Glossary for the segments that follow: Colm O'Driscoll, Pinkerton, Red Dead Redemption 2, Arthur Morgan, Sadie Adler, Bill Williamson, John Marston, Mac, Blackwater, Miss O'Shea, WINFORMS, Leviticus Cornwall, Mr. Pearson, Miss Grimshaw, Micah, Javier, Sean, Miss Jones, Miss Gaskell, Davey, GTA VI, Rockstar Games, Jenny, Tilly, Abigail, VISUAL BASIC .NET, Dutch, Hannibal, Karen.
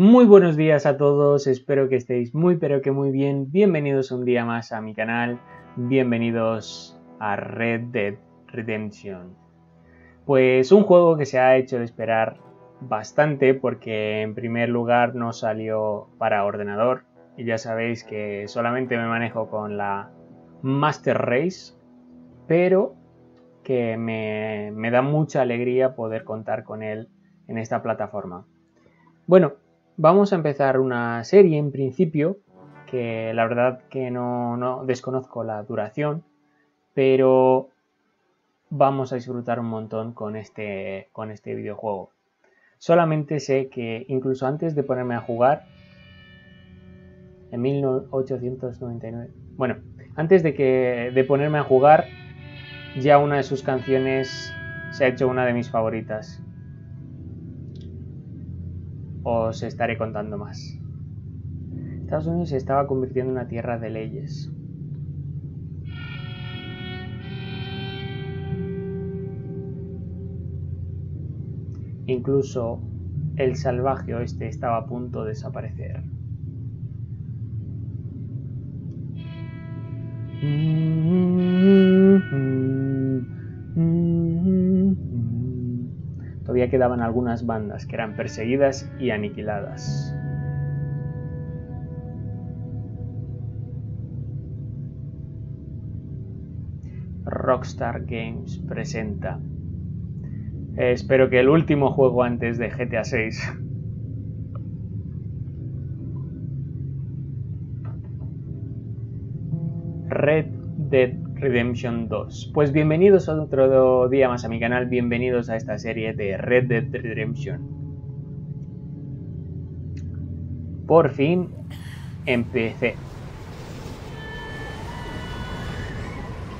Muy buenos días a todos, espero que estéis muy pero que muy bien. Bienvenidos un día más a mi canal, bienvenidos a Red Dead Redemption. Pues un juego que se ha hecho de esperar bastante porque en primer lugar no salió para ordenador. Y ya sabéis que solamente me manejo con la Master Race, pero que me da mucha alegría poder contar con él en esta plataforma. Bueno, vamos a empezar una serie en principio, que la verdad que no desconozco la duración, pero vamos a disfrutar un montón con este videojuego. Solamente sé que incluso antes de ponerme a jugar, en 1899... Bueno, antes de ponerme a jugar, ya una de sus canciones se ha hecho una de mis favoritas. Os estaré contando más. Estados Unidos se estaba convirtiendo en una tierra de leyes. Incluso el salvaje oeste estaba a punto de desaparecer. Todavía quedaban algunas bandas que eran perseguidas y aniquiladas. Rockstar Games presenta. Espero que el último juego antes de GTA VI. Red Dead Redemption 2. Pues bienvenidos otro día más a mi canal, bienvenidos a esta serie de Red Dead Redemption. Por fin empecé.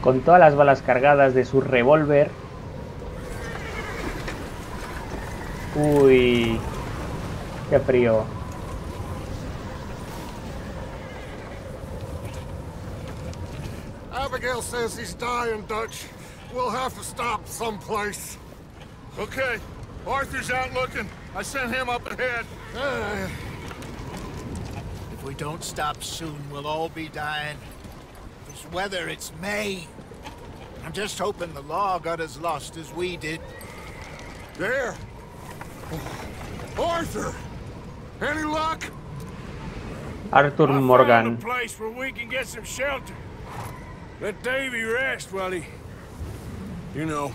Con todas las balas cargadas de su revólver. Uy, qué frío. Abigail says he's dying, Dutch. We'll have to stop someplace. Okay. Arthur's out looking. I sent him up ahead. If we don't stop soon, we'll all be dying. This weather, it's May. I'm just hoping the law got as lost as we did. There. Arthur! Any luck? Arthur Morgan. A place where we can get some shelter. Let Davey rest while he, you know,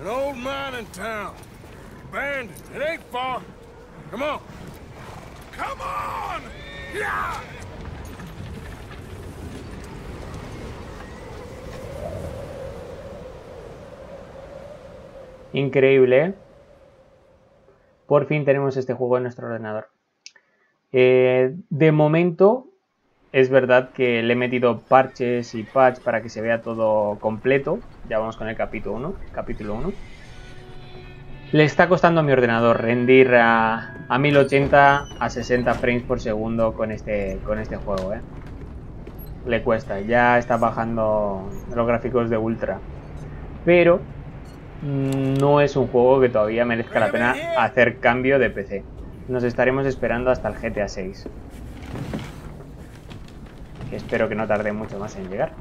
an old mining town, abandoned. It ain't far. Come on, come on! Yeah! Increíble, ¿eh? Por fin tenemos este juego en nuestro ordenador. De momento. Es verdad que le he metido parches y patch para que se vea todo completo. Ya vamos con el capítulo 1. Le está costando a mi ordenador rendir a 1080 a 60 frames por segundo con este juego, ¿eh? Le cuesta. Ya está bajando los gráficos de ultra. Pero no es un juego que todavía merezca la pena hacer cambio de PC. Nos estaremos esperando hasta el GTA VI. Espero que no tarde mucho más en llegar.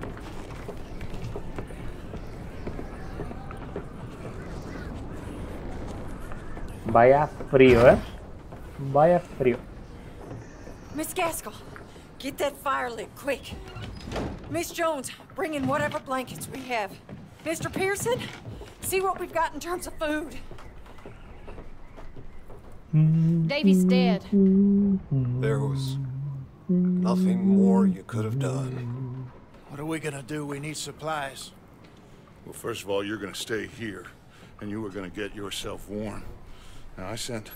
Vaya frío, ¿eh? Vaya frío. Miss Gaskell, get that fire lit quick. Miss Jones, bring in whatever blankets we have. Mr. Pearson, see what we've got in terms of food. Davey's dead. There was nothing more you could have done. What are we gonna do? We need supplies. Well, first of all, you're gonna stay here, and you are gonna get yourself warm. Now, I sent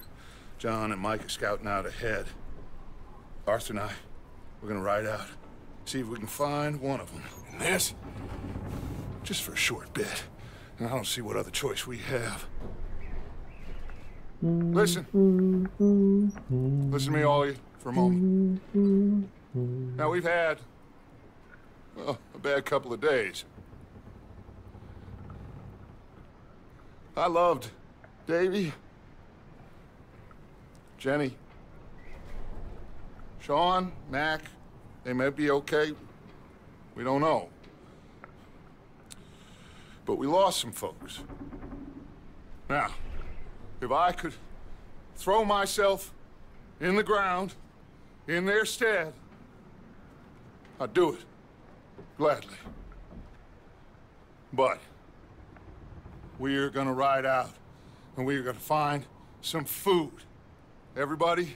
John and Micah scouting out ahead. Arthur and I, we're gonna ride out, see if we can find one of them. And this? Just for a short bit. And I don't see what other choice we have. Listen to me, all you. For a moment. Now we've had, well, a bad couple of days. I loved Davey. Jenny, Sean, Mac, they may be okay. We don't know. But we lost some folks. Now, if I could throw myself in the ground, in their stead, I'd do it, gladly. But we're gonna ride out, and we're gonna find some food. Everybody,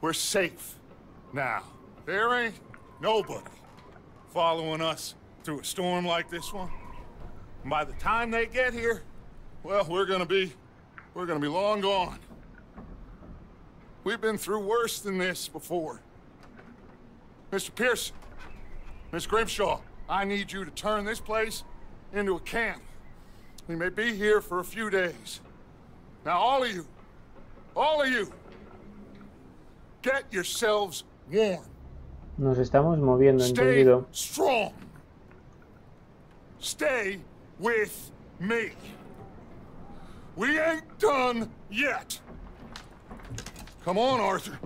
we're safe now. There ain't nobody following us through a storm like this one. And by the time they get here, well, we're gonna be long gone. We've been through worse than this before. Mr. Pearson, Miss Grimshaw, I need you to turn this place into a camp. We may be here for a few days. Now, all of you, get yourselves warm. Nos estamos moviendo, entendido. Stay strong. Stay with me. We ain't done yet. Come on, Arthur.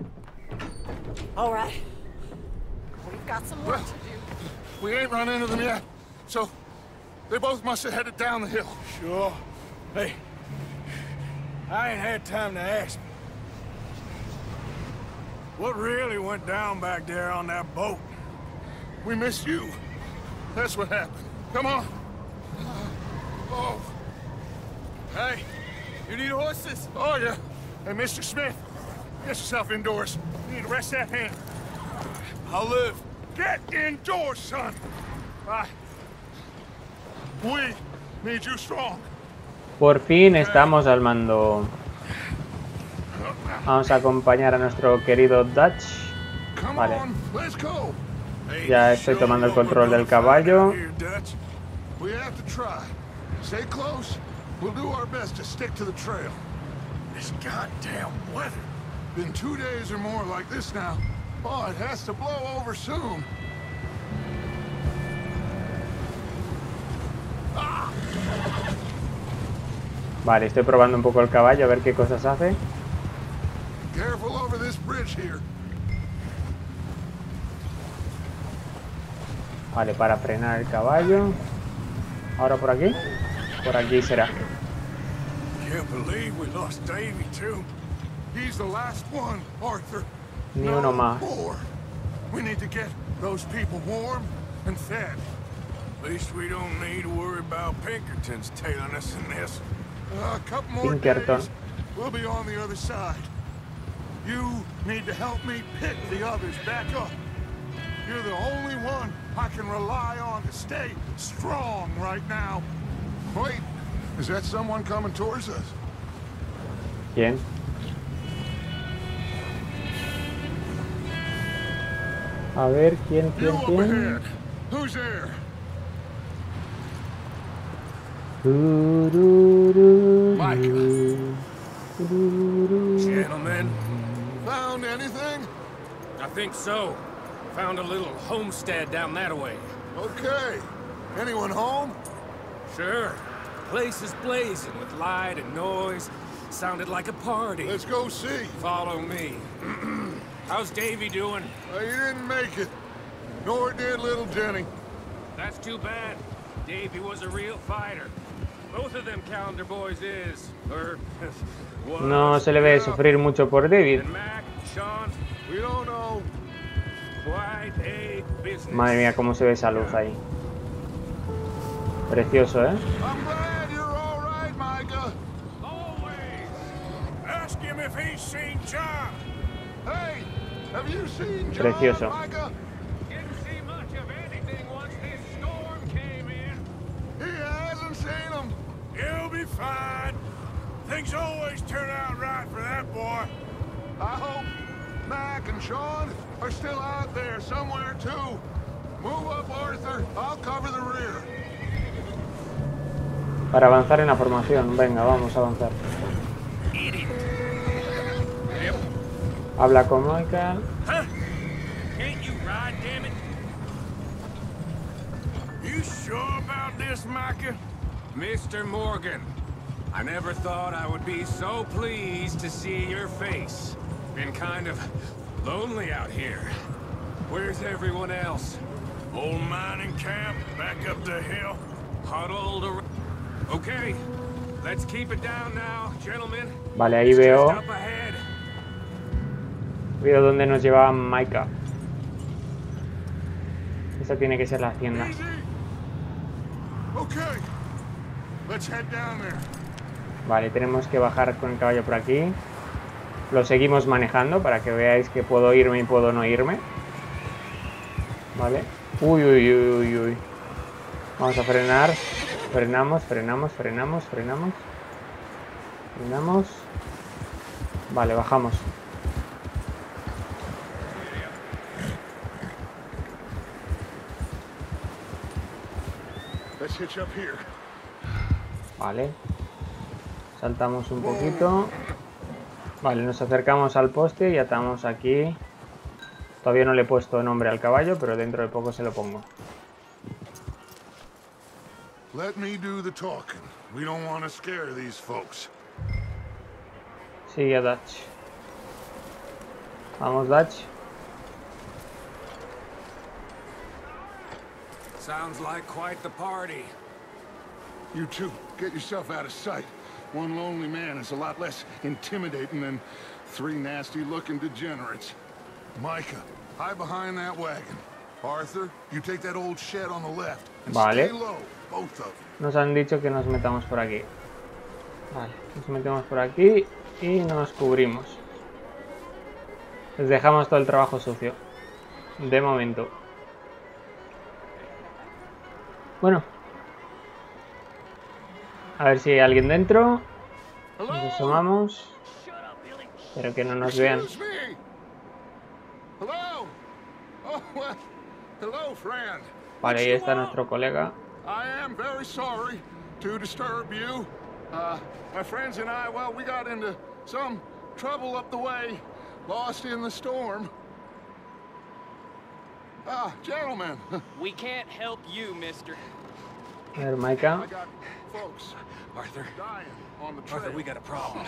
All right. We've got some work to do. We ain't run into them yet, so they both must have headed down the hill. Sure. Hey, I ain't had time to ask. What really went down back there on that boat? We missed you. That's what happened. Come on. Oh. Hey, you need horses? Oh, yeah. Hey, Mr. Smith. Get yourself indoors. You need to rest that hand. I'll live. Get indoors, son! We need you strong. Por fin estamos al mando. Vamos a acompañar a nuestro querido Dutch. Vale. Ya estoy tomando el control del caballo. Been 2 days or more like this now. Oh, it has to blow over soon. Ah. Vale, estoy probando un poco el caballo a ver qué cosas hace. Careful over this bridge here. Vale, para frenar el caballo. Ahora por aquí. Por aquí será. Can't believe we lost Davey too. He's the last one, Arthur. Ni uno más. We need to get those people warm and fed. At least we don't need to worry about Pinkerton's tailing us in this. A couple more days, we'll be on the other side. You need to help me pick the others back up. You're the only one I can rely on to stay strong right now. Wait, is that someone coming towards us? ¿Quién? A ver, ¿quién? Gentlemen, found anything? I think so. Found a little homestead down that way. Okay. Anyone home? Sure. Place is blazing with light and noise. Sounded like a party. Let's go see. Follow me. How's Davey doing? Well, he didn't make it, nor did little Jenny. That's too bad. Davey was a real fighter. Both of them calendar boys is, or was. No se le ve sufrir mucho por Davey. Mac, Sean, we don't know. Quite a business. Madre mía, cómo se ve esa luz ahí. Precioso, ¿eh? I'm glad you're all right, Micah. Always. Ask him if he's seen John. Hey. Have you seen John? Precioso. Didn't see much of anything once this storm came in. He hasn't seen him. He'll be fine. Things always turn out right for that boy. I hope Mac and Sean are still out there somewhere too. Move up, Arthur. I'll cover the rear. Para avanzar en la formación, venga, vamos a avanzar. Habla con Micah. You sure about this, Micah? Mr. Morgan, I never thought I would be so pleased to see your face. Been kind of lonely out here. Where's everyone else? Old mining camp, back up the hill. Huddled around. Okay, let's keep it down now, gentlemen. Vale, ahí veo. Veo dónde nos llevaba Micah. Esa tiene que ser la hacienda. Vale, tenemos que bajar con el caballo por aquí. Lo seguimos manejando para que veáis que puedo irme y puedo no irme. Vale. Uy, uy, uy, uy. Vamos a frenar. Frenamos. Vale, bajamos. Vale. Saltamos un poquito. Vale, nos acercamos al poste y atamos aquí. Todavía no le he puesto nombre al caballo, pero dentro de poco se lo pongo. Sigue a Dutch. Vamos, Dutch. Sounds like quite the party. You two, get yourself out of sight. One lonely man is a lot less intimidating than three nasty-looking degenerates. Micah, hide behind that wagon. Arthur, you take that old shed on the left and stay low, both of you. Nos han dicho que nos metamos por aquí. Vale, nos metemos por aquí y nos cubrimos. Les dejamos todo el trabajo sucio. De momento. Bueno. A ver si hay alguien dentro. Nos asomamos. Pero que no nos vean. Vale, ahí está nuestro colega. A ver, Micah. Folks, Arthur, we got a problem.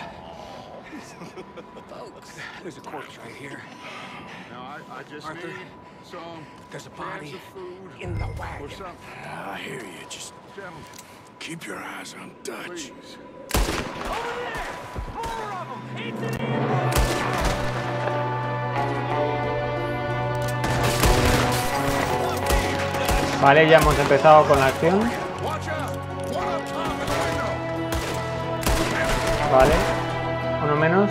Folks, there's a corpse right here. Now, I just need some. There's a body in the wagon. I hear you. Just keep your eyes on Dutch. Over there, four of them. It's an animal. Vale, ya hemos empezado con la acción. Vale, uno menos.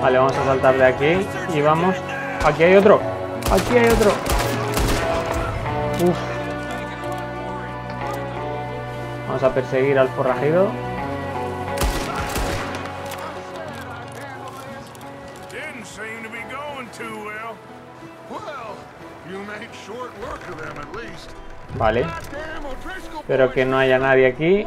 Vale, vamos a saltar de aquí y vamos. Aquí hay otro. Aquí hay otro. Uf. Vamos a perseguir al forrajido. Vale. Espero que no haya nadie aquí.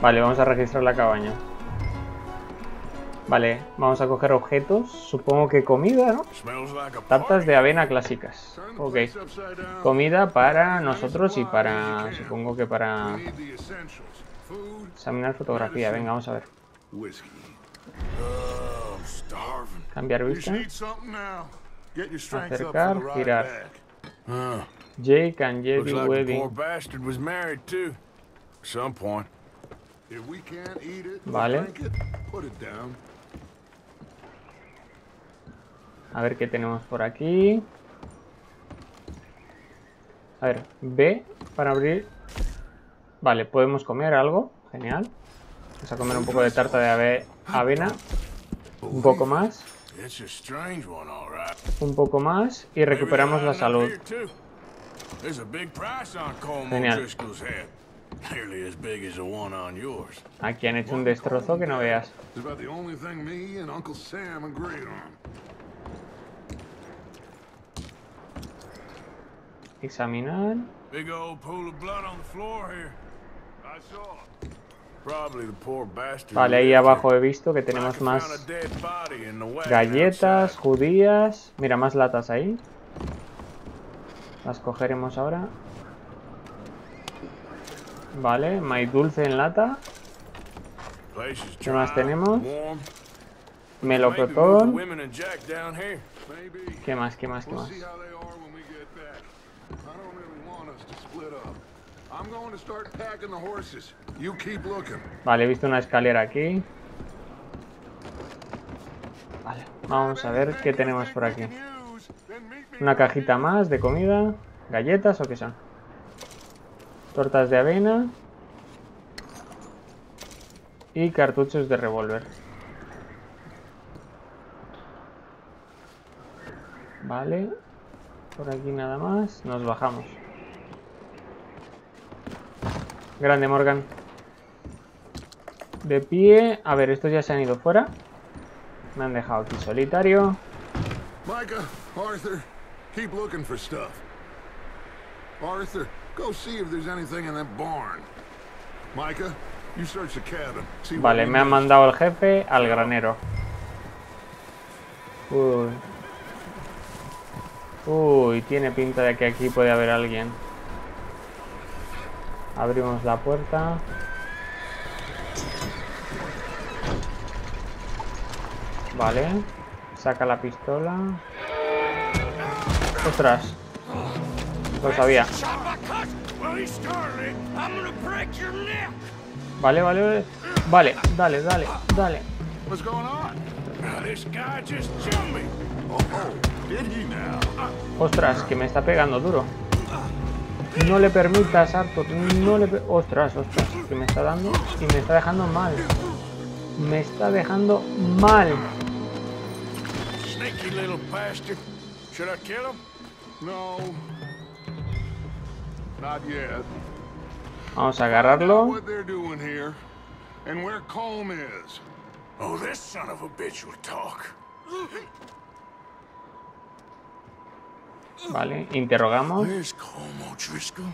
Vale, vamos a registrar la cabaña. Vale, vamos a coger objetos. Supongo que comida, ¿no? Tartas de avena clásicas. Ok. Comida para nosotros y para... Supongo que para... Examinar fotografía. Venga, vamos a ver. Cambiar vista. Acercar, girar. Jake and Jenny wedding. Vale. A ver qué tenemos por aquí. A ver, B para abrir. Vale, podemos comer algo. Genial. Vamos a comer un poco de tarta de avena. Un poco más. Un poco más y recuperamos la salud. Genial. Aquí han hecho un destrozo que no veas. Examinar. Vale, ahí abajo he visto que tenemos más galletas, judías. Mira, más latas ahí. Las cogeremos ahora. Vale, maíz dulce en lata. ¿Qué más tenemos? Melocotón. ¿Qué más, qué más, qué más? Vale, he visto una escalera aquí. Vale, vamos a ver qué tenemos por aquí. Una cajita más de comida. ¿Galletas o qué son? Tortas de avena. Y cartuchos de revólver. Vale. Por aquí nada más. Nos bajamos. Grande, Morgan. De pie. A ver, estos ya se han ido fuera. Me han dejado aquí solitario. Micah, Arthur, keep looking for stuff. Arthur, go see if there's anything in that barn. Micah, you search the cabin. Vale, me han mandado el jefe al granero. Uy. Uy, tiene pinta de que aquí puede haber alguien. Abrimos la puerta. Vale. Saca la pistola. ¡Ostras! Lo sabía. Vale, vale, vale. Vale, dale, dale, dale. Ostras, que me está pegando duro. No le permitas, Arthur. No le... Ostras, ostras. Que me está dando y me está dejando mal. Me está dejando mal. Vamos a agarrarlo. Vale, interrogamos. Driscoll.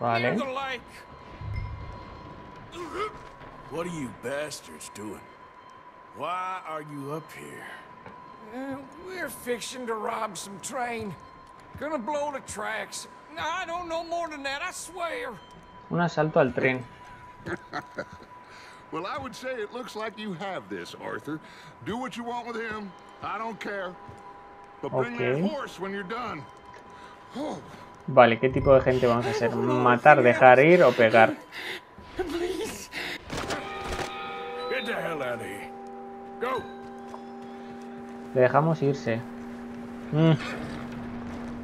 Vale. What are you bastards doing? Why are you up here? We're fixing to rob some train. Gonna blow the tracks. I don't know more than that, I swear. Un asalto al tren. Well, I would say it looks like you have this, Arthur. Do what you want with him. I don't care. But bring that horse when you're done. Oh. Vale, ¿qué tipo de gente vamos a hacer? ¿Matar, dejar ir o pegar? Le dejamos irse.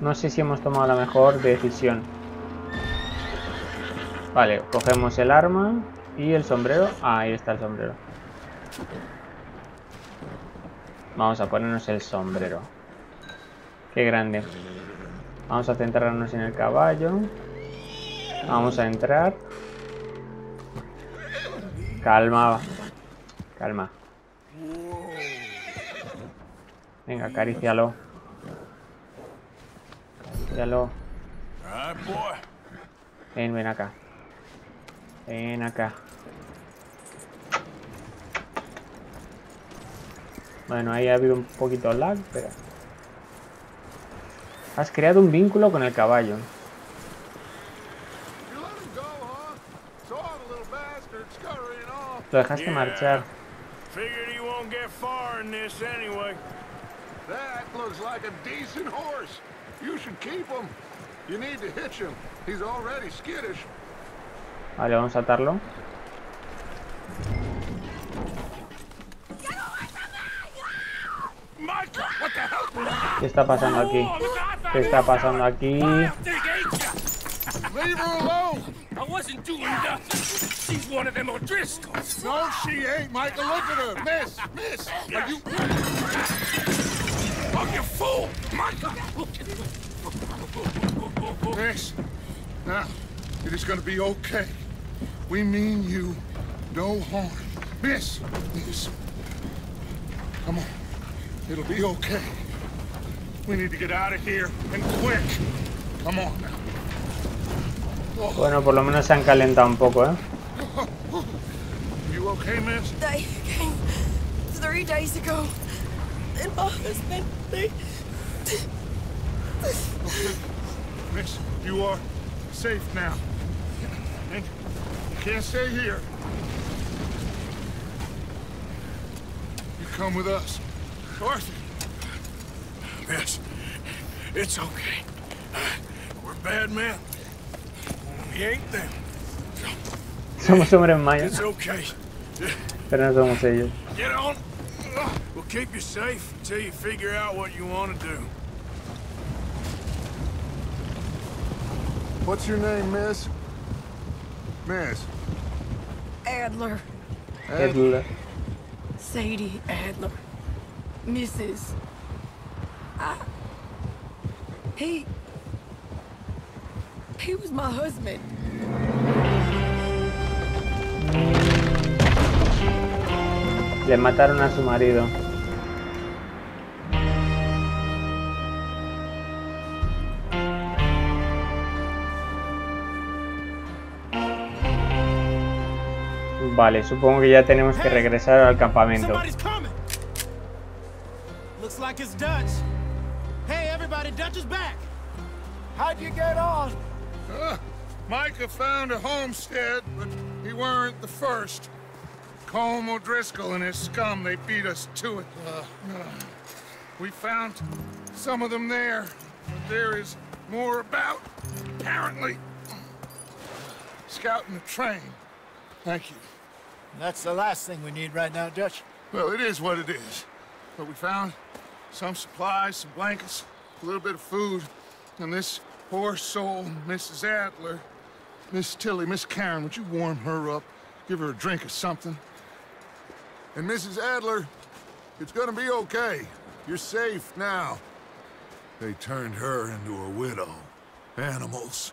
No sé si hemos tomado la mejor decisión. Vale, cogemos el arma y el sombrero. Ah, ahí está el sombrero. Vamos a ponernos el sombrero. Qué grande. Vamos a centrarnos en el caballo. Vamos a entrar. Calma. Calma. Venga, acarícialo. Acarícialo. Ven, ven acá. Ven acá. Bueno, ahí ha habido un poquito lag, pero... Has creado un vínculo con el caballo. Lo dejaste marchar. Vale, vamos a atarlo. ¿Qué está pasando aquí? ¿Qué está pasando aquí? We need to get out of here and quick. Come on now. Oh. Bueno, por lo menos se han calentado un poco, ¿eh? You okay, miss? They came 3 days ago. And my husband, they... Okay. Miss, you are safe now. And you can't stay here. You come with us. Arthur. Miss, it's okay. We're bad men. We ain't them. Somos hombres mayas. It's okay. Pero no somos ellos. Get on. We'll keep you safe until you figure out what you want to do. What's your name, miss? Miss? Adler. Adler. Sadie Adler. Mrs. He was my husband. Le mataron a su marido. Vale, supongo que ya tenemos que regresar al campamento. Looks like it's Dutch. Hey everybody, Dutch is back. How'd you get on? Micah found a homestead, but he weren't the first. Colm O'Driscoll and his scum, they beat us to it. We found some of them there, but there is more about, apparently. Scouting the train. Thank you. That's the last thing we need right now, Dutch. Well, it is what it is. But we found some supplies, some blankets, a little bit of food, and this poor soul, Mrs. Adler, Miss Tilly, Miss Karen, would you warm her up, give her a drink or something? And Mrs. Adler, it's gonna be okay. You're safe now. They turned her into a widow. Animals.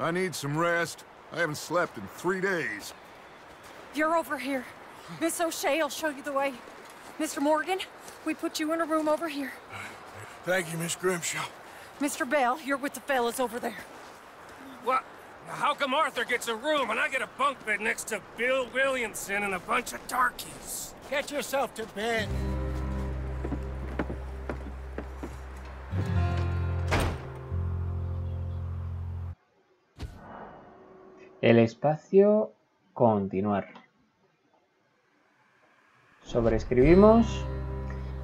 I need some rest. I haven't slept in 3 days. You're over here. Miss O'Shea will show you the way. Mr. Morgan, we put you in a room over here. Thank you, Miss Grimshaw. Mr. Bell, you're with the fellas over there. What? How come Arthur gets a room and I get a bunk bed next to Bill Williamson and a bunch of darkies? Get yourself to bed. El espacio, continuar. Sobrescribimos.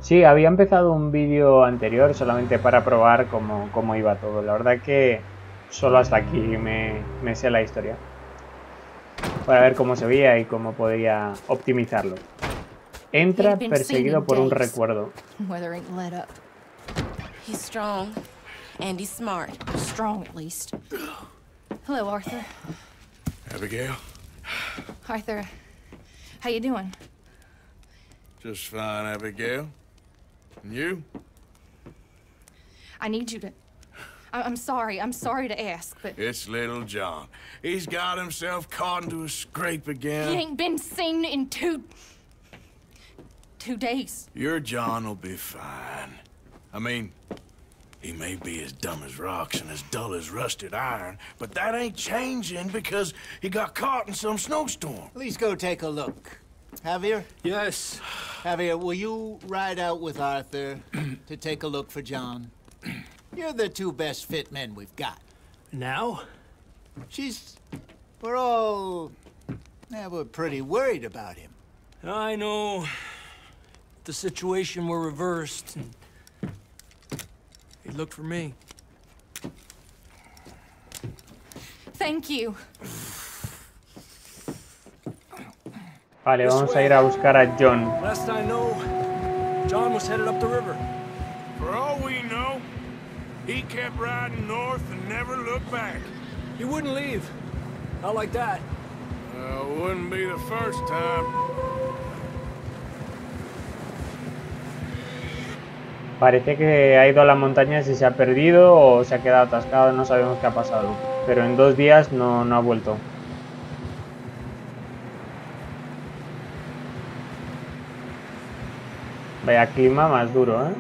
Sí, había empezado un vídeo anterior solamente para probar cómo iba todo. La verdad que solo hasta aquí me sé la historia. Para ver cómo se veía y cómo podía optimizarlo. Entra perseguido por un recuerdo. He's strong and he's smart. Strong at least. Hello, Arthur. Abigail. Arthur, how you doing? Just fine, Abigail. And you? I need you to... I'm sorry to ask, but... It's little John. He's got himself caught into a scrape again. He ain't been seen in two days. Your John will be fine. I mean, he may be as dumb as rocks and as dull as rusted iron, but that ain't changing because he got caught in some snowstorm. Please go take a look. Javier? Yes. Javier, will you ride out with Arthur to take a look for John? You're the two best fit men we've got. Now? We're pretty worried about him. I know. If the situation were reversed, he'd look for me. Thank you. Vale, vamos a ir a buscar a John. Last I know, John was headed up the river. For all we know, he kept riding north and never looked back. He wouldn't leave. Not like that. Wouldn't be the first time. Parece que ha ido a las montañas y se ha perdido o se ha quedado atascado, no sabemos qué ha pasado. Pero en 2 días no ha vuelto. Vaya clima más duro, ¿eh?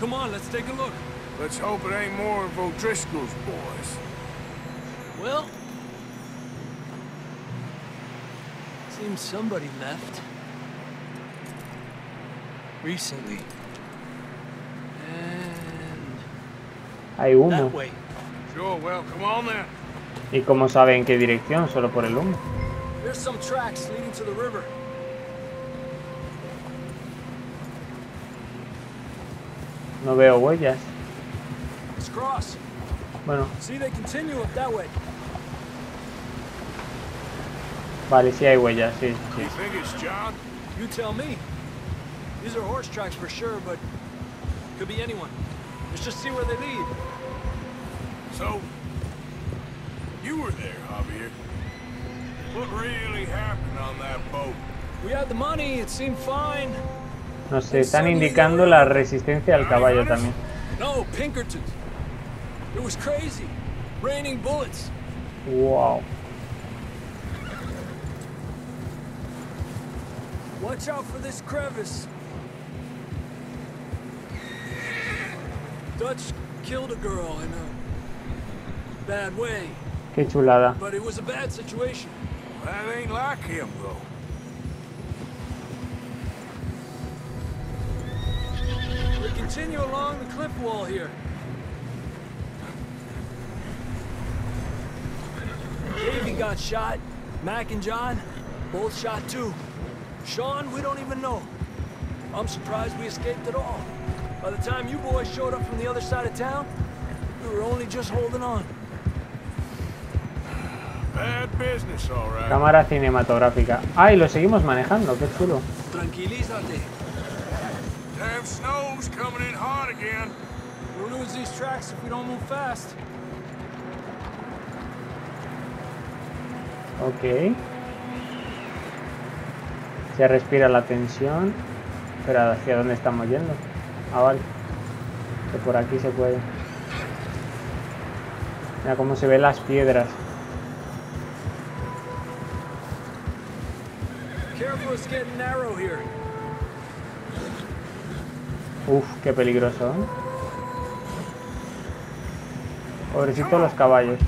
Come on, let's take a look. Let's hope it ain't more of O'Driscoll's boys. Well... seems somebody left. Recently. Hay humo. ¿Y cómo sabe en qué dirección? Solo por el humo. No veo huellas. Bueno. Vale, sí hay huellas, sí. Let's just see where they lead. So, you were there, Javier. What really happened on that boat? We had the money, it seemed fine. Nos están indicando la resistencia al caballo también. No, Pinkerton. It was crazy. Raining bullets. Wow. Watch out for this crevice. Dutch killed a girl in a bad way. Qué chulada. But it was a bad situation. That ain't like him, though. We continue along the cliff wall here. Davey got shot. Mac and John both shot too. Sean, we don't even know. I'm surprised we escaped at all. By the time you boys showed up from the other side of town, we were only just holding on. Bad business, all right. Cámara cinematográfica. Ah, y lo seguimos manejando, qué chulo. Tranquilízate. Damn snow's coming in hard again. We'll lose these tracks if we don't move fast. Okay. Se respira la tensión. Pero ¿hacia dónde estamos yendo? Ah, vale. Que por aquí se puede. Mira cómo se ven las piedras. Uf, qué peligroso, ¿eh? Pobrecito los caballos.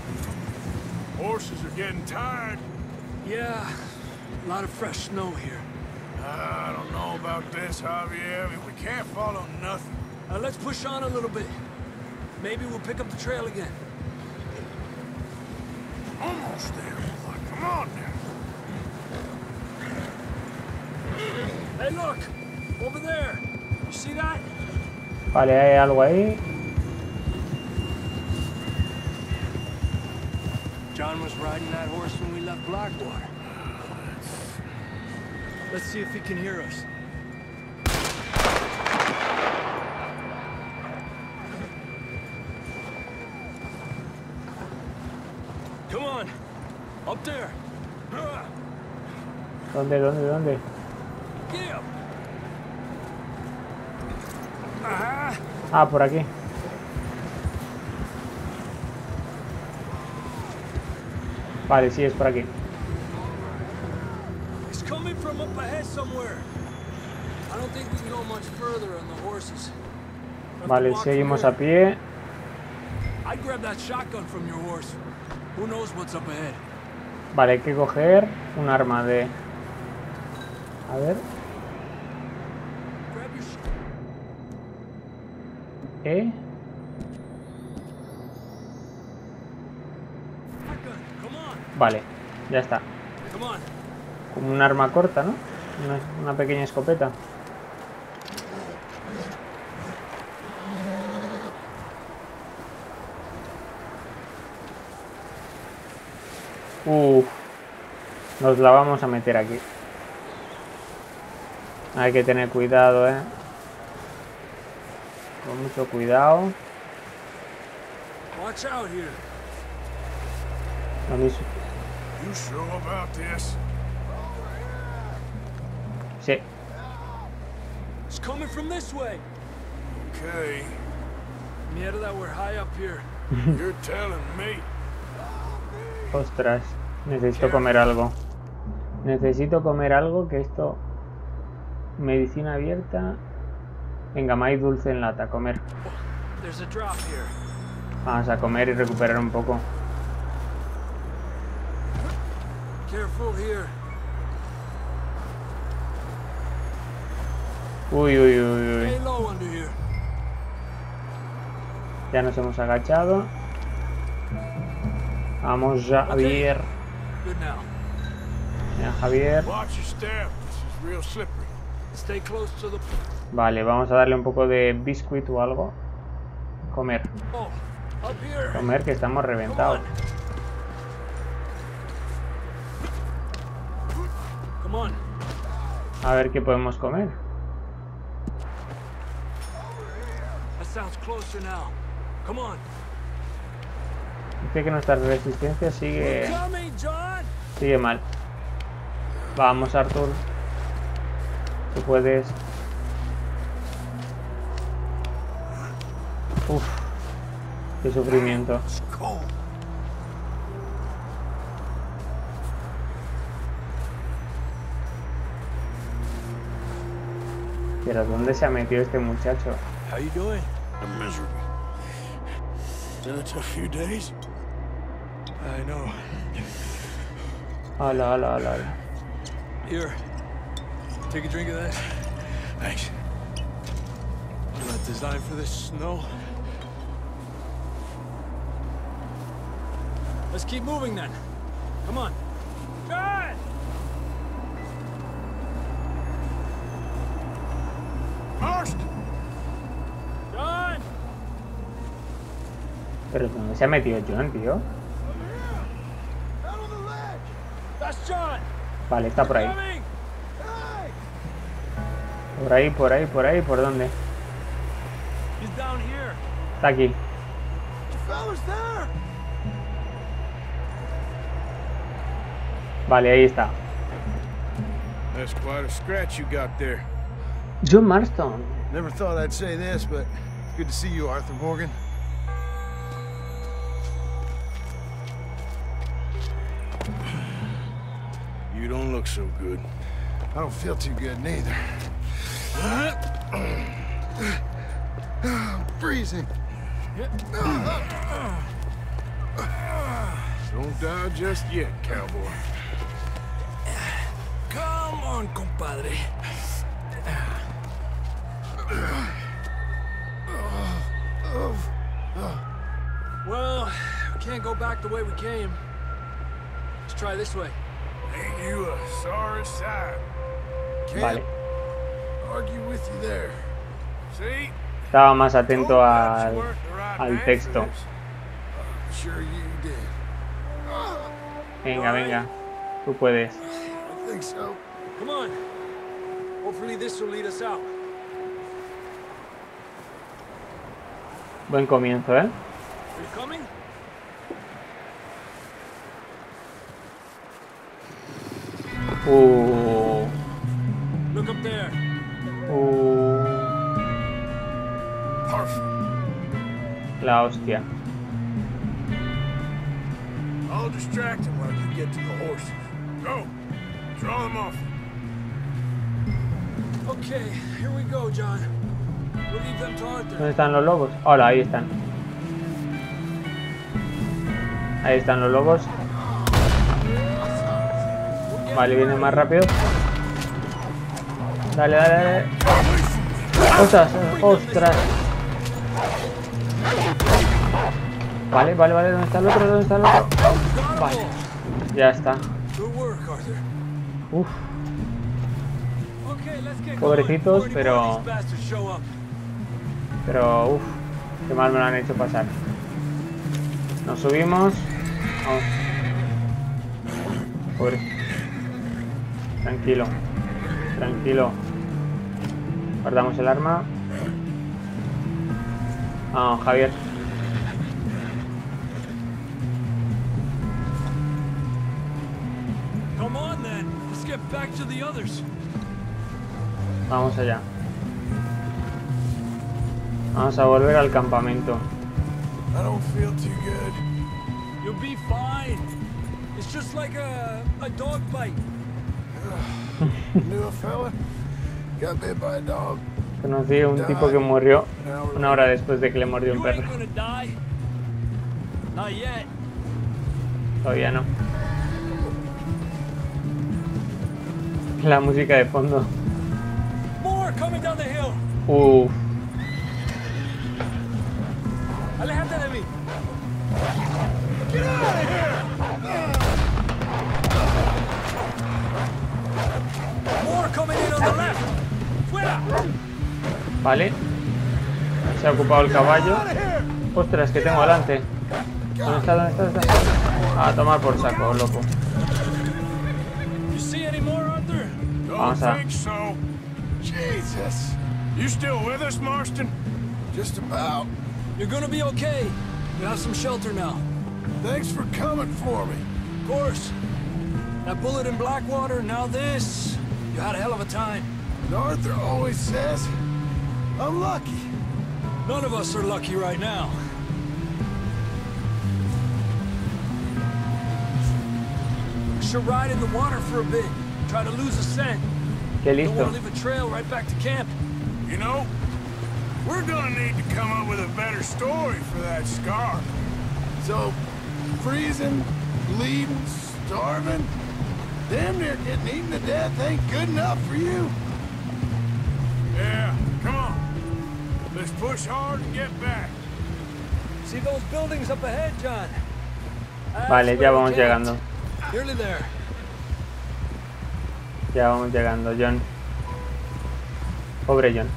I don't know about this, Javier. We can't follow nothing. Let's push on a little bit. Maybe we'll pick up the trail again. Almost there. Come on now. Hey, look! Over there. You see that? Vale, hay algo ahí. John was riding that horse when we left Blackwater. Let's see if he can hear us. Come on, up there. ¿Dónde? Ah, por aquí. Vale, sí, es por aquí. Up ahead somewhere. I don't think we can go much further on the horses. Vale, seguimos a pie. I grabbed that shotgun from your horse. Who knows what's up ahead? Vale, hay que coger un arma de... A ver. Vale, ya está. Como un arma corta, ¿no? Una pequeña escopeta. Nos la vamos a meter aquí. Hay que tener cuidado, ¿eh? Con mucho cuidado. Lo mismo. Sí. Ostras, necesito comer algo que esto... Medicina abierta... Venga, maíz dulce en lata, comer. Vamos a comer y recuperar un poco. Uy, uy, uy, uy. Ya nos hemos agachado. Vamos, Javier. Mira, Javier. Vale, vamos a darle un poco de biscuit o algo. Comer. Comer, que estamos reventados. A ver qué podemos comer. Dice que nuestra resistencia sigue mal. Vamos, Arthur. Tú puedes. Uf, qué sufrimiento. Pero ¿dónde se ha metido este muchacho? Hola, hola, hola. Here, take a drink of that. Thanks. I'm not designed for this snow. Let's keep moving then. Come on. John! Marston! John! Pero ¿dónde se ha metido John, tío? That's John. Vale, está por ahí. Por ahí, por ahí, por ahí, ¿por dónde? Está aquí. Vale, ahí está. John Marston. Never thought I'd say this, but it's good to see you, Arthur Morgan. You don't look so good. I don't feel too good neither. I'm freezing. Don't die just yet, cowboy. Come on, compadre. Well, we can't go back the way we came. Let's try this way. Vale. Estaba más atento al texto. Venga, venga. Tú puedes. Buen comienzo, ¿eh? La hostia. ¿Dónde están los lobos? Hola, ahí están. Ahí están los lobos. Vale, viene más rápido. Dale, dale, dale. Ostras, ostras. Vale, vale, vale. ¿Dónde está el otro? ¿Dónde está el otro? Vale. Ya está. Uf. Pobrecitos, pero... pero, uf. Qué mal me lo han hecho pasar. Nos subimos. Vamos. Pobre. Tranquilo, tranquilo. Guardamos el arma. Vamos, Javier. Vamos allá. Vamos a volver al campamento. Que nos diga un tipo que murió una hora después de que le mordió un perro. Todavía no. La música de fondo. Uff. Alejate de mí. Vale. Se ha ocupado el caballo. Ostras, que tengo delante. ¿Dónde está? ¿Dónde está? A tomar por saco, loco. Vamos a... You still with us, Marston? Just about. You're gonna be okay. You have some shelter now. Thanks for coming for me. Of course. That bullet in Blackwater, now this. You had a hell of a time. And Arthur always says, I'm lucky. None of us are lucky right now. I should ride in the water for a bit. Try to lose a scent. Don't want to leave a trail right back to camp. You know, we're gonna need to come up with a better story for that scar. So, freezing, bleeding, starving, damn near getting eaten to death ain't good enough for you. Yeah, come on. Let's push hard and get back. See those buildings up ahead, John? Vale, ya vamos llegando. Nearly there. Ya vamos llegando, John. Pobre John.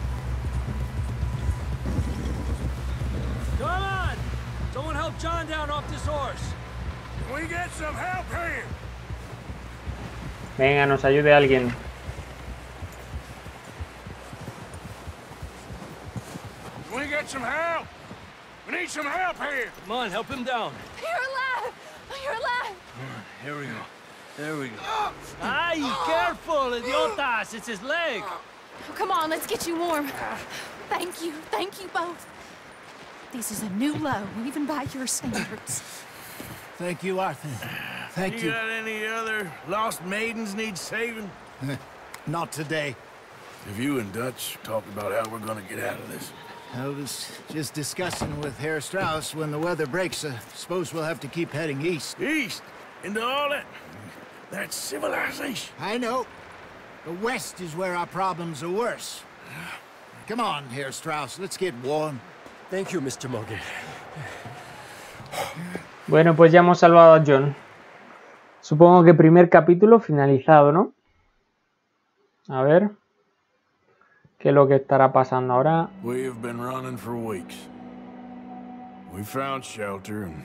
Venga, nos ayude alguien. Ay, careful, idiotas. It's his leg. Oh, come on, let's get you warm. Thank you both. This is a new low, even by your standards. Thank you, Arthur. Thank you. You got any other lost maidens need saving? Not today. Have you and Dutch talked about how we're gonna get out of this? I was just discussing with Herr Strauss when the weather breaks. I suppose we'll have to keep heading east. East? Into all that civilization? I know. The west is where our problems are worse. Come on, Herr Strauss, let's get warm. Thank you, Mr. Morgan. Bueno, pues ya hemos salvado a John. Supongo que primer capítulo finalizado, ¿no? A ver. ¿Qué es lo que estará pasando ahora? We've been running for weeks. We found shelter and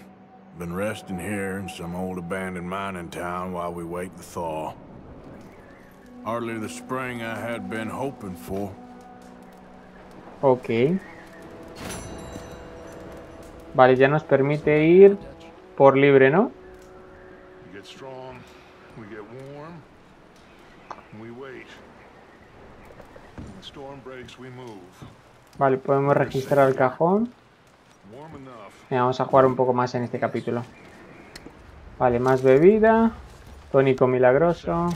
been resting here in some old abandoned mining town while we wait the thaw. Hardly the spring I had been hoping for. Ok. Vale, ya nos permite ir por libre, ¿no? Vale, podemos registrar el cajón. Mira, vamos a jugar un poco más en este capítulo. Vale, más bebida. Tónico milagroso.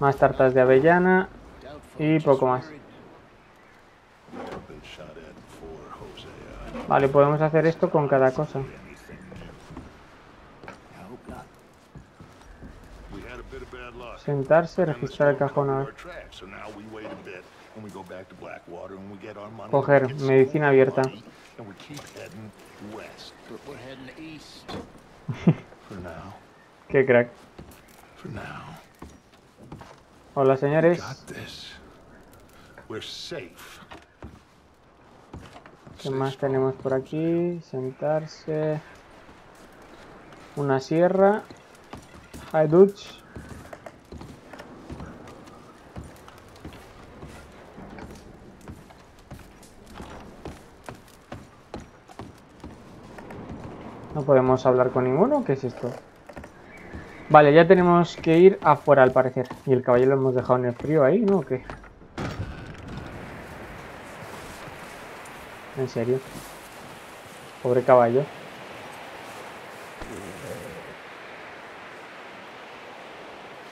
Más tartas de avellana y poco más. Vale, podemos hacer esto con cada cosa. Sentarse, registrar el cajón ahora. Coger, medicina abierta. Qué crack. Hola, señores. ¿Qué más tenemos por aquí? Sentarse. Una sierra. Hi, Dutch. No podemos hablar con ninguno. ¿Qué es esto? Vale, ya tenemos que ir afuera al parecer. Y el caballo lo hemos dejado en el frío ahí, ¿no? ¿O qué? En serio. Pobre caballo.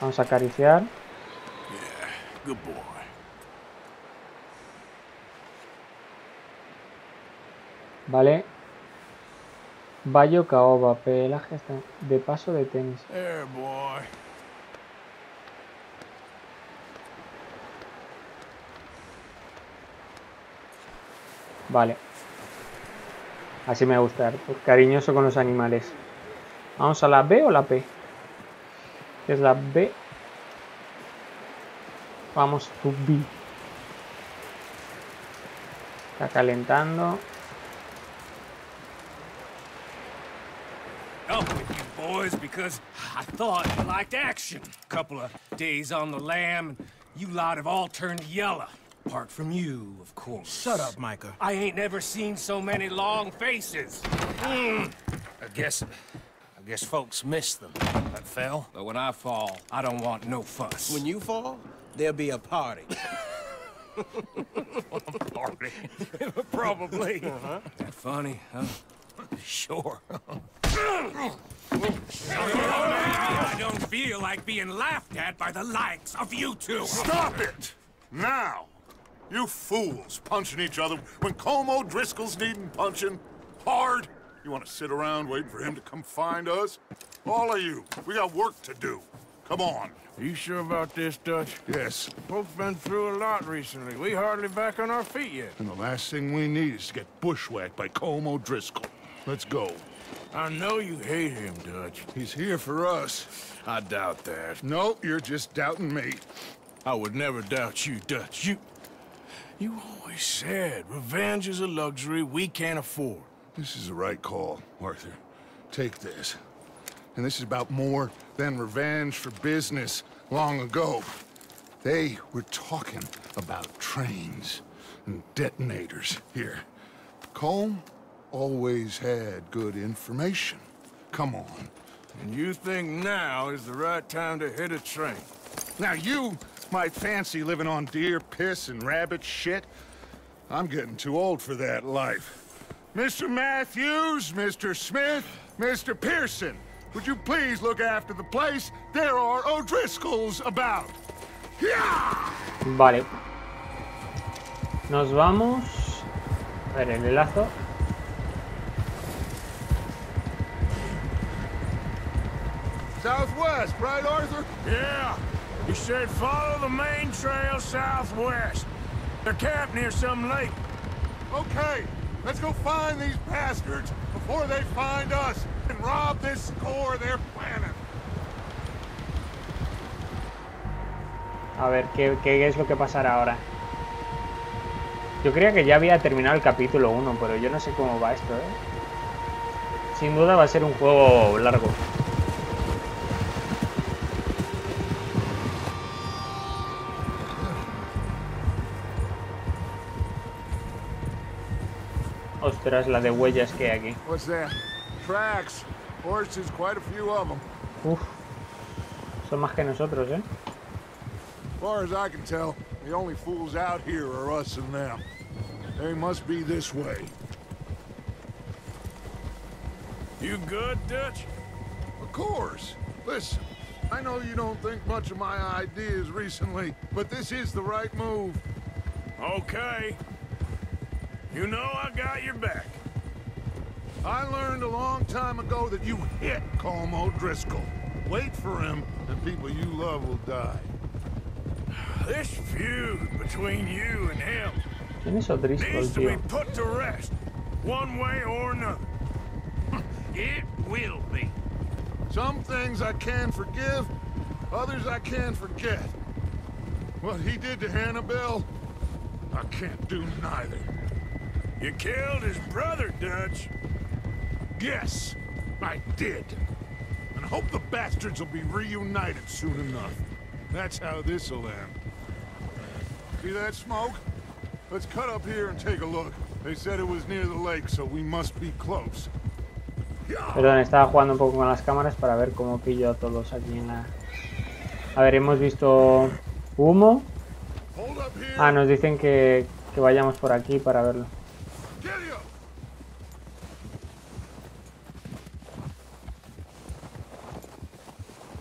Vamos a acariciar. Vale. Bayo caoba, pelaje hasta de paso de tenis. Vale. Así me gusta, Arthur. Cariñoso con los animales. ¿Vamos a la B o la P? Es la B. Vamos, tu B. Está calentando. Because I thought you liked action. Couple of days on the lam, and you lot have all turned yellow. Apart from you, of course. Shut up, Micah. I ain't never seen so many long faces. I guess folks miss them. I fell, but when I fall, I don't want no fuss. When you fall, there'll be a party. A party? Probably. Uh-huh. That funny, huh? Sure. I don't feel like being laughed at by the likes of you two. Stop it! Now! You fools punching each other when Colm O'Driscoll's needing punching hard. You want to sit around waiting for him to come find us? All of you, we got work to do. Come on. Are you sure about this, Dutch? Yes. Both been through a lot recently. We hardly back on our feet yet. And the last thing we need is to get bushwhacked by Colm O'Driscoll. Let's go. I know you hate him, Dutch. He's here for us. I doubt that. No, you're just doubting me. I would never doubt you, Dutch. You always said revenge is a luxury we can't afford. This is the right call, Arthur. Take this. And this is about more than revenge for business long ago. They were talking about trains and detonators here. Colm always had good information. Come on. And you think now is the right time to hit a train? Now you might fancy living on deer piss and rabbit shit. I'm getting too old for that life. Mr. Matthews, Mr. Smith, Mr. Pearson, would you please look after the place? There are O'Driscolls about. Yeah! Vale. Nos vamos. A ver, el lazo. Southwest, right, Arthur? Yeah. He said follow the main trail southwest. They're camped near some lake. Okay, let's go find these bastards before they find us and rob this score they're planning. A ver, ¿qué es lo que pasará ahora? Yo creía que ya había terminado el capítulo 1, pero yo no sé cómo va esto, ¿eh? Sin duda va a ser un juego largo. Ostras, la de huellas que hay aquí. Uf, son más que nosotros, ¿eh? You good, Dutch? Of course. Listen, I know you don't think much of my ideas recently, but this is the right move. Okay. You know I got your back. I learned a long time ago that you hit Colm O'Driscoll. Wait for him, and people you love will die. This feud between you and him needs to be put to rest, one way or another. It will be. Some things I can forgive, others I can forget. What he did to Hannibal, I can't do neither. You killed his brother, Dutch. Yes, I did. And I hope the bastards will be reunited soon enough. That's how this'll end. See that smoke? Let's cut up here and take a look. They said it was near the lake, so we must be close. Perdón, estaba jugando un poco con las cámaras para ver cómo pillo a todos aquí en la... A ver, hemos visto humo. Ah, nos dicen que vayamos por aquí para verlo.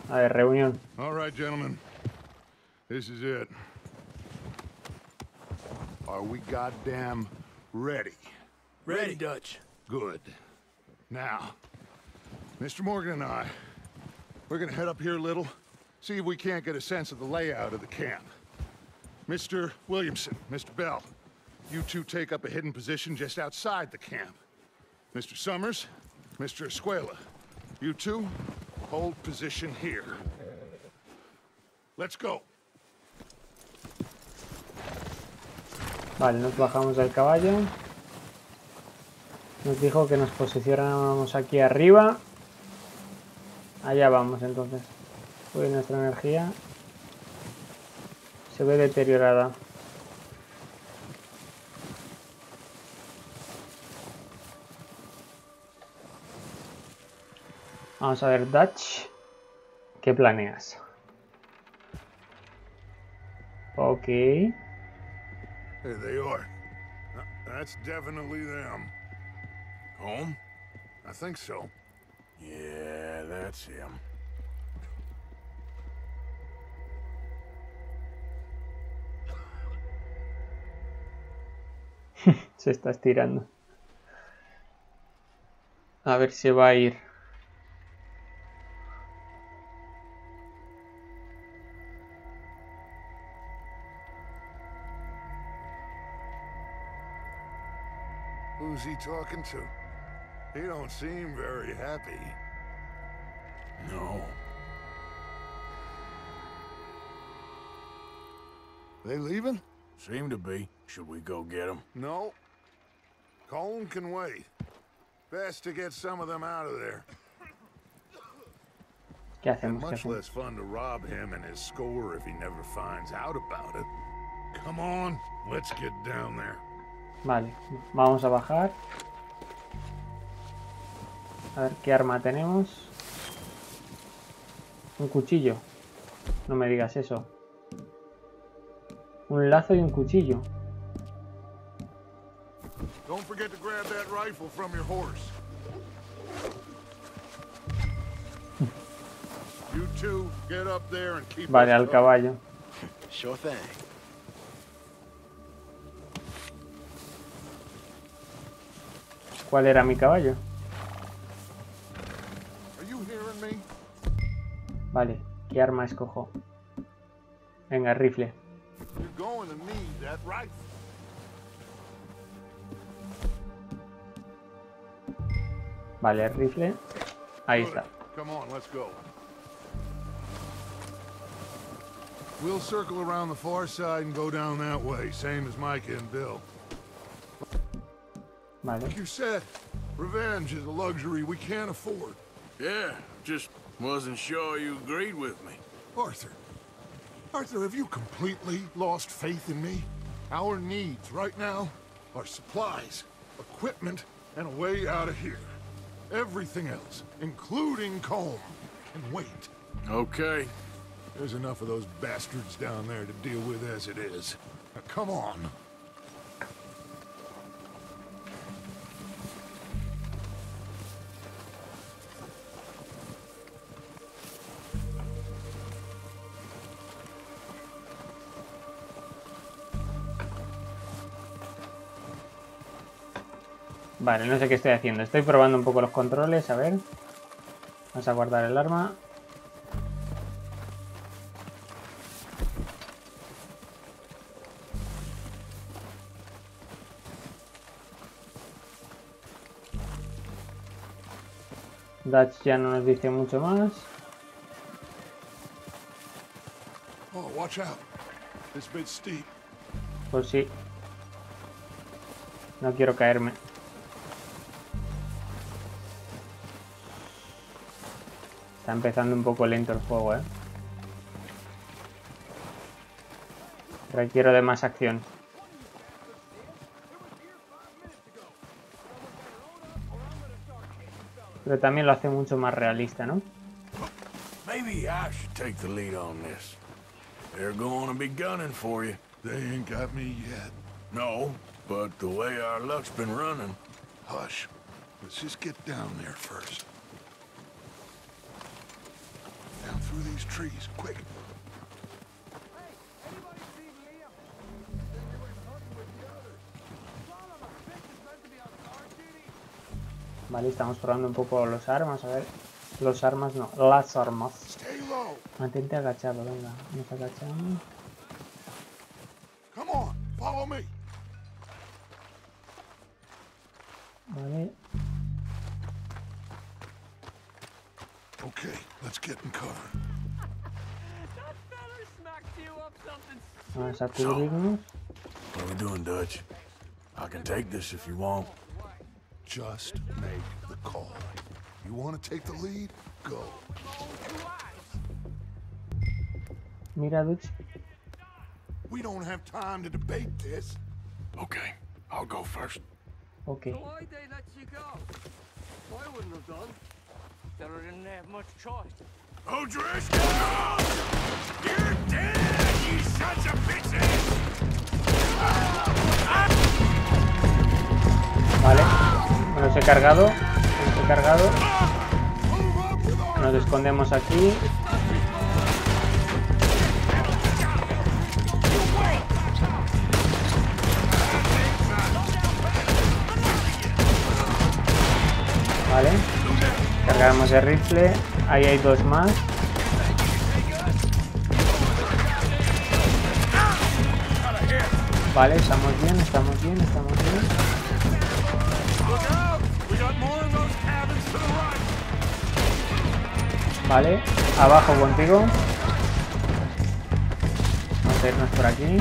A ver, reunión. All right, gentlemen. This is it. Are we goddamn ready? Ready, Dutch. Good. Now, Mr. Morgan and I, we're gonna head up here a little, see if we can't get a sense of the layout of the camp. Mr. Williamson, Mr. Bell, you two take up a hidden position just outside the camp. Mr. Summers, Mr. Escuela, you two hold position here. Let's go. Vale, nos bajamos del caballo. Nos dijo que nos posicionáramos aquí arriba. Allá vamos entonces. Pues nuestra energía se ve deteriorada. Vamos a ver, Dutch, ¿qué planeas? Ok. There they are. That's definitely them. Home? I think so. Yeah, that's him. Se está estirando. A ver si va a ir. Who's he talking to? He don't seem very happy. No. They leaving? Seem to be. Should we go get them? No. Colm can wait. Best to get some of them out of there. And much less fun to rob him and his score if he never finds out about it. Come on, let's get down there. Vale, vamos a bajar. A ver qué arma tenemos. Un cuchillo. No me digas eso. Un lazo y un cuchillo. Don't forget to grab that rifle from your horse. You two get up there and keep. Vale, al caballo. Sure thing. ¿Cuál era mi caballo? Vale, ¿qué arma escojo? Venga, rifle. Vale, rifle. Ahí está. We'll circle around the far side and go down that way, same as Micah and Bill. Vale. Like you said, revenge is a luxury we can't afford. Yeah, just wasn't sure you agreed with me. Arthur, have you completely lost faith in me? Our needs right now are supplies, equipment, and a way out of here. Everything else, including Colm, can wait. Okay. There's enough of those bastards down there to deal with as it is. Now come on. Vale, no sé qué estoy haciendo. Estoy probando un poco los controles, a ver. Vamos a guardar el arma. Dutch ya no nos dice mucho más. Pues sí. No quiero caerme. Está empezando un poco lento el juego, ¿eh? Requiero de más acción. Pero también lo hace mucho más realista, ¿no? Maybe I should take the lead on this. They're going to be gunning for you. They ain't got me yet. No, but the way our luck's been running. Hush. Let's just get down there first. These trees, quick. Vale, estamos probando un poco los armas, a ver. Los armas no, las armas. Mantente agachado, venga. Nos agachamos. Vale. Vamos a cubrirnos. What are we doing, Dutch? I can take this if you want. Just make the call. You want to take the lead? Go. Mira, Dutch. We don't have time to debate this. Okay, I'll go first. Okay. Why'd they let you go? I wouldn't have done. They didn't have much choice. O'Driscoll! You're dead, you sons of bitches! Vale. Me los he cargado, Nos escondemos aquí. Vale. Cargamos el rifle. Ahí hay dos más. Vale, estamos bien, Vale, abajo contigo. Vamos a irnos por aquí.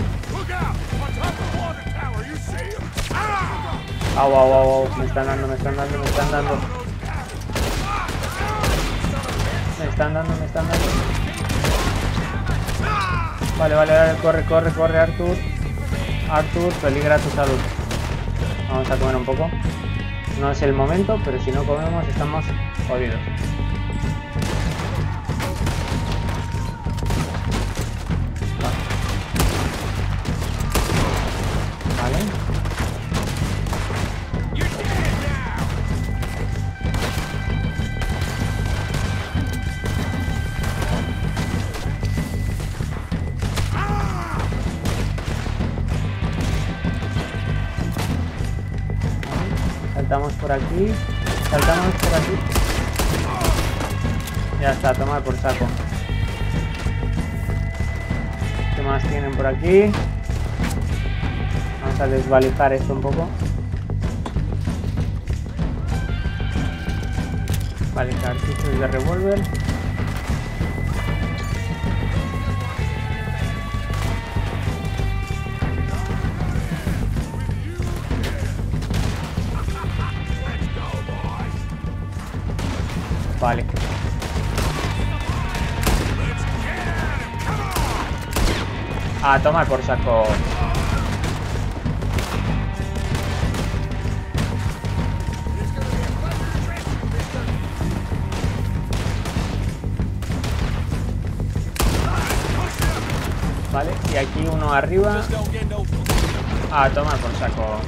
Au, au, au, au. Me están dando. Vale, vale, corre, Arthur. Peligra tu salud. Vamos a comer un poco. No es el momento, pero si no comemos estamos jodidos. Vale. Saltamos por aquí. Ya está, tomar por saco. ¿Qué más tienen por aquí? Vamos a desvalijar esto un poco. Vale, cartuchos de revólver. Vale. Ah, toma por saco. Vale, y aquí uno arriba. Ah, toma por saco.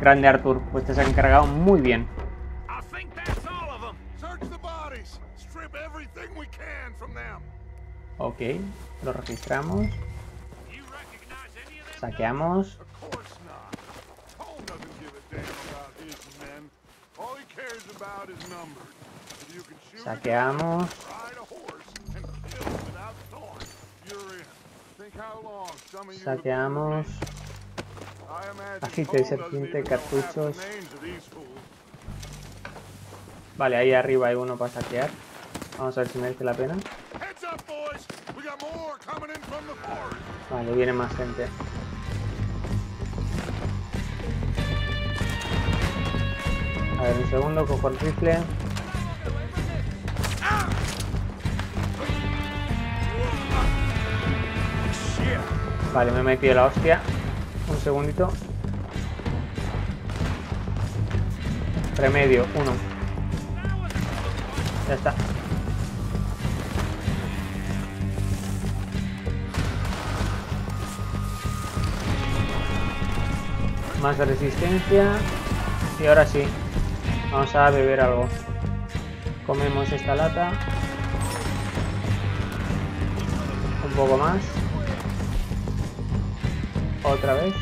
Grande Arthur, pues te has encargado muy bien. Ok, lo registramos. Saqueamos. Saqueamos. Agite, serpiente, cartuchos. Vale, ahí arriba hay uno para saquear. Vamos a ver si merece la pena. Vale, viene más gente. A ver, un segundo, cojo el rifle. Vale, me he metido la hostia. Un segundito. Remedio, uno. Ya está. Más resistencia. Y ahora sí, vamos a beber algo. Comemos esta lata. Un poco más. Otra vez.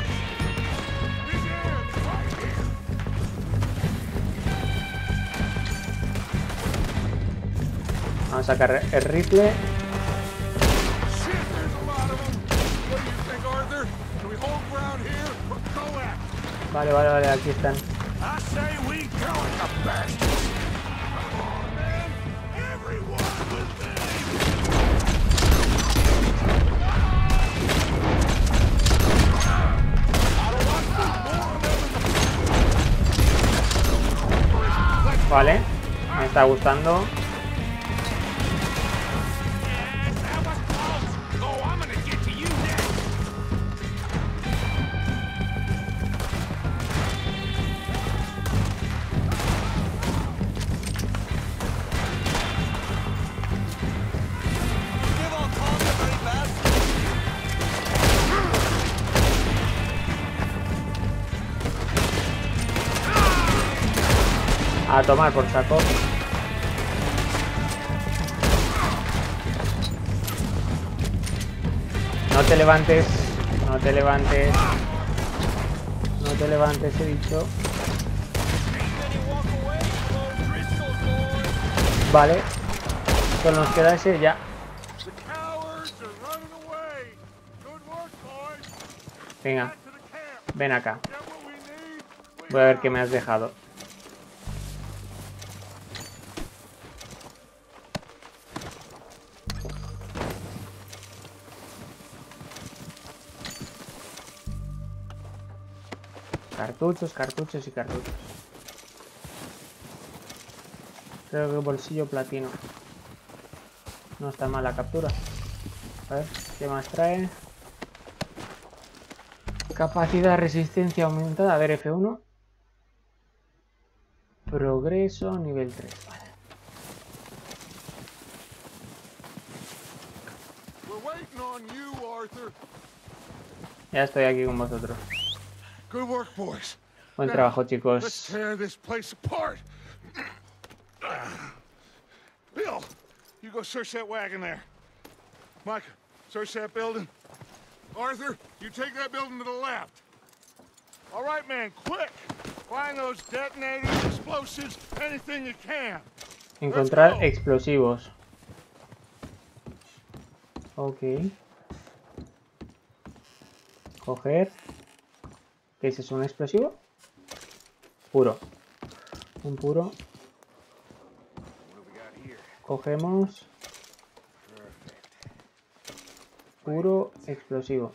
Vamos a sacar el rifle. Vale, vale, vale, aquí están. Vale, me está gustando. A tomar por saco. No te levantes, no te levantes, no te levantes, he dicho. Vale, solo nos queda ese ya. Venga, ven acá. Voy a ver qué me has dejado. Cartuchos, cartuchos y cartuchos. Creo que bolsillo platino. No está mal la captura. A ver, ¿qué más trae? Capacidad, resistencia aumentada. A ver, F1. Progreso, nivel 3. Vale. Ya estoy aquí con vosotros. Buen trabajo, chicos. Bill, you go search that wagon there. Mike, search that building. Arthur, you take that building to the left. All right, man, quick. Find those detonators, explosives, anything you can. Encontrar explosivos. Okay. Coger. ¿Ese es un explosivo? Puro. Un puro. Cogemos. Puro explosivo.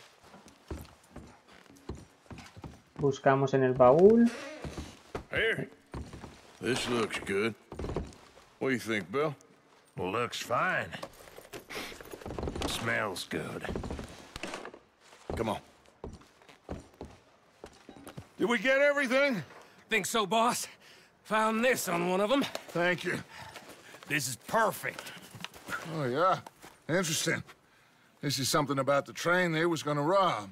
Buscamos en el baúl. Here. This looks good. What do you think, Bill? Looks fine. Smells good. Come on. Did we get everything? Think so, boss. Found this on one of them. Thank you. This is perfect. Oh, yeah? Interesting. This is something about the train they was gonna rob.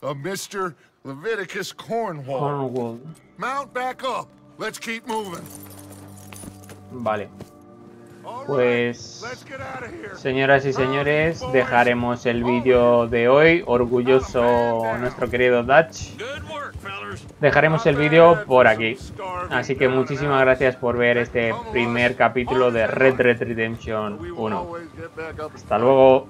Of Mr. Leviticus Cornwall. Cornwall. Mount back up. Let's keep moving. Vale. Pues, señoras y señores, dejaremos el vídeo de hoy. Orgulloso nuestro querido Dutch. Dejaremos el vídeo por aquí. Así que muchísimas gracias por ver este primer capítulo de Red Dead Redemption 1. Hasta luego.